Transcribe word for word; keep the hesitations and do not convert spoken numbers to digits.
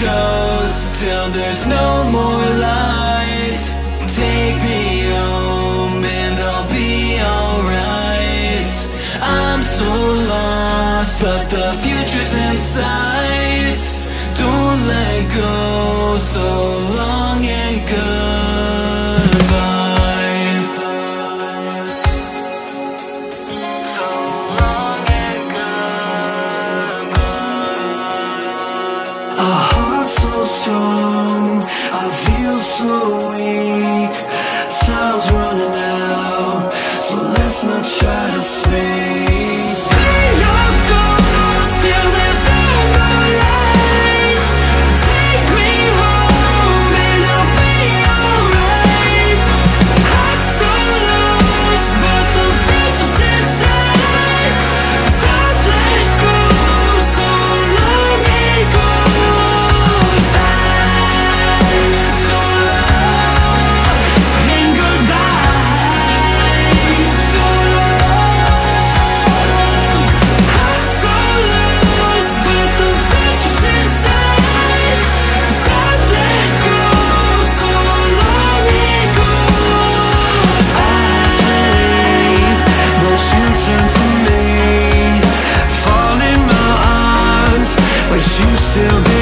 goes till there's no more light. Take me home and I'll be alright. I'm so lost, but the future's in sight. Don't let go, so long and goodbye. Strong, I feel so weak. Time's running out, so let's not try to speak. Your goes till there's no more light. Take me home and I'll be alright. I'm so lost, but the future's inside. So let go, so long and go. Still